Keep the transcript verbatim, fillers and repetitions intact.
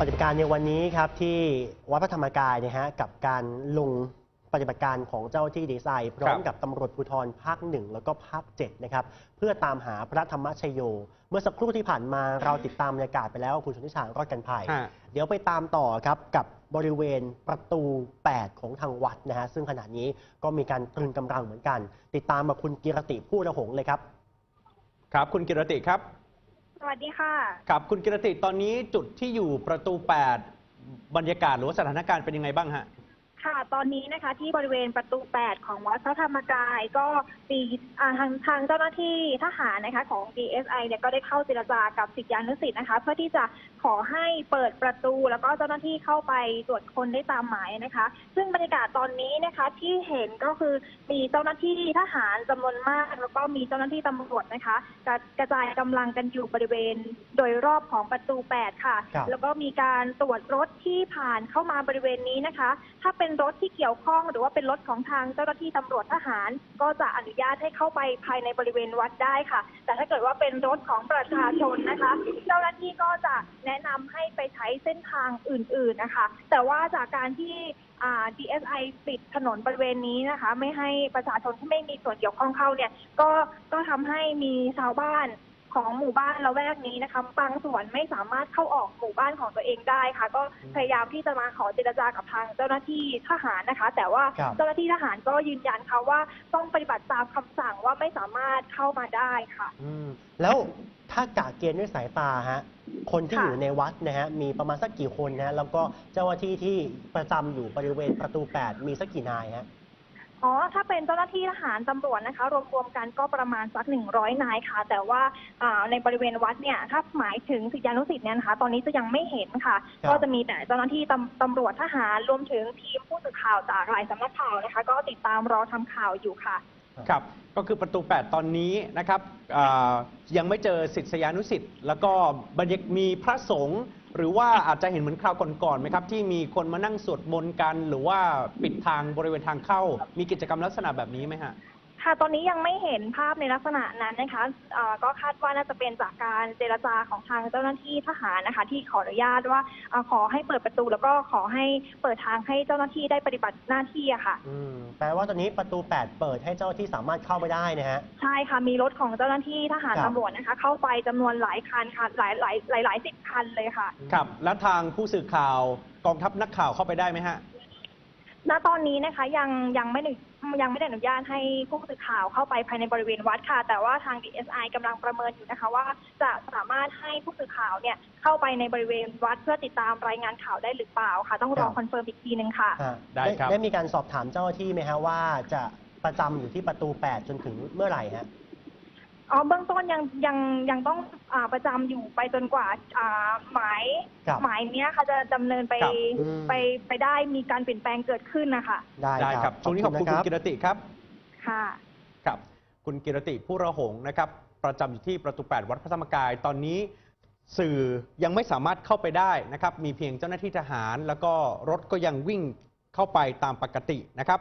ปฏิบัติการในวันนี้ครับที่วัดพระธรรมกายนะฮะกับการลงปฏิบัติการของเจ้าที่ดีไซน์พร้อมกับตำรวจภูธรภาคหนึ่งแล้วก็ภาคเจ็ดนะครับเพื่อตามหาพระธรรมชโยเมื่อสักครู่ที่ผ่านมาเราติดตามบรรยากาศไปแล้วคุณชนทิชารอดกันภัยเดี๋ยวไปตามต่อครับกับบริเวณประตูแปดของทางวัดนะฮะซึ่งขณะนี้ก็มีการตรึงกำลังเหมือนกันติดตามมาคุณกิรติผู้ระหงเลยครับครับคุณกิรติครับสวัสดีค่ะครับคุณกิรติตอนนี้จุดที่อยู่ประตูแปดบรรยากาศหรือสถานการณ์เป็นยังไงบ้างฮะค่ะตอนนี้นะคะที่บริเวณประตูแปดของวัดพระธรรมกายก็มีทางทางเจ้าหน้าที่ทหารนะคะของ ดี เอส ไอ เนี่ยก็ได้เข้าเจรจากับศิษยานุศิษย์นะคะเพื่อที่จะขอให้เปิดประตูแล้วก็เจ้าหน้าที่เข้าไปตรวจคนได้ตามหมายนะคะซึ่งบรรยากาศตอนนี้นะคะที่เห็นก็คือมีเจ้าหน้าที่ทหารจำนวนมากแล้วก็มีเจ้าหน้าที่ตำรวจนะคะกระจายกำลังกันอยู่บริเวณโดยรอบของประตูแปดค่ะแล้วก็มีการตรวจรถที่ผ่านเข้ามาบริเวณนี้นะคะถ้าเป็นรถที่เกี่ยวข้องหรือว่าเป็นรถของทางเจ้าหน้าที่ตำรวจทหารก็จะอนุญาตให้เข้าไปภายในบริเวณวัดได้ค่ะแต่ถ้าเกิดว่าเป็นรถของประชาชนนะคะเจ้าหน้าที่ก็จะแนะนำให้ไปใช้เส้นทางอื่นๆนะคะแต่ว่าจากการที่ดี เอส ไอ ปิดถนนบริเวณนี้นะคะไม่ให้ประชาชนที่ไม่มีส่วนเกี่ยวข้องเข้าเนี่ยก็ก็ทำให้มีชาวบ้านของหมู่บ้านละแวกนี้นะคะบางส่วนไม่สามารถเข้าออกหมู่บ้านของตัวเองได้ค่ะก็พยายามที่จะมาขอเจรจากับทางเจ้าหน้าที่ทหารนะคะแต่ว่าเจ้าหน้าที่ทหารก็ยืนยันค่ะว่าต้องปฏิบัติตามคำสั่งว่าไม่สามารถเข้ามาได้ค่ะอืมแล้วถ้ากะเกณฑ์ด้วยสายตาฮะคนที่อยู่ในวัดนะฮะมีประมาณสักกี่คนนะแล้วก็เจ้าหน้าที่ที่ประจำอยู่บริเวณประตูแปดมีสักกี่นายฮะอ๋อถ้าเป็นเจ้าหน้าที่ทหารตำรวจนะคะรวมๆกันก็ประมาณสักหนึ่งร้อยนายค่ะแต่ว่าในบริเวณวัดเนี่ยถ้าหมายถึงศิษยานุศิษย์เนี่ยนะคะตอนนี้จะยังไม่เห็นค่ะก็จะมีแต่เจ้าหน้าที่ตำรวจทหารรวมถึงทีมผู้สื่อข่าวจากหลายสำนักข่าวนะคะก็ติดตามรอทำข่าวอยู่ค่ะครับก็คือประตูแปดตอนนี้นะครับยังไม่เจอศิษยานุศิษย์แล้วก็บรรยากาศมีพระสงฆ์หรือว่าอาจจะเห็นเหมือนคราวก่อนๆไหมครับที่มีคนมานั่งสวดมนต์กันหรือว่าปิดทางบริเวณทางเข้ามีกิจกรรมลักษณะแบบนี้ไหมฮะค่ะตอนนี้ยังไม่เห็นภาพในลักษณะนั้นนะคะก็คาดว่าน่าจะเป็นจากการเจรจาของทางเจ้าหน้าที่ทหารนะคะที่ขออนุญาตว่าขอให้เปิดประตูแล้วก็ขอให้เปิดทางให้เจ้าหน้าที่ได้ปฏิบัติหน้าที่อะค่ะอืมแปลว่าตอนนี้ประตูแปดเปิดให้เจ้าหน้าที่สามารถเข้าไปได้นะฮะใช่ค่ะมีรถของเจ้าหน้าที่ทหารตำรวจนะคะเข้าไปจำนวนหลายคันค่ะหลายหลายหลายหลายสิบคันเลยค่ะครับแล้วทางผู้สื่อข่าวกองทัพนักข่าวเข้าไปได้ไหมฮะณตอนนี้นะคะยังยังไม่ยังไม่ได้อนุญาตให้ผู้สื่อข่าวเข้าไปภายในบริเวณวัดค่ะแต่ว่าทาง ดี เอส ไอ กำลังประเมินอยู่นะคะว่าจะสามารถให้ผู้สื่อข่าวเนี่ยเข้าไปในบริเวณวัดเพื่อติดตามรายงานข่าวได้หรือเปล่าค่ะต้องรอคอนเฟิร์มอีกทีนึงค่ะได้ครับได้มีการสอบถามเจ้าหน้าที่ไหมฮะว่าจะประจำอยู่ที่ประตูแปดจนถึงเมื่อไหร่ฮะอ๋อเบื้องต้นยังยังยังต้องอ่าประจำอยู่ไปจนกว่าอ่าหมายหมายเนี้ยเขาจะดำเนินไปไปไปได้มีการเปลี่ยนแปลงเกิดขึ้นนะคะได้ครับช่วงนี้ขอบคุณคุณกิรติครับค่ะครับคุณกิรติผู้ระหงนะครับประจำอยู่ที่ประตูแปดวัดพระธรรมกายตอนนี้สื่อยังไม่สามารถเข้าไปได้นะครับมีเพียงเจ้าหน้าที่ทหารแล้วก็รถก็ยังวิ่งเข้าไปตามปกตินะครับ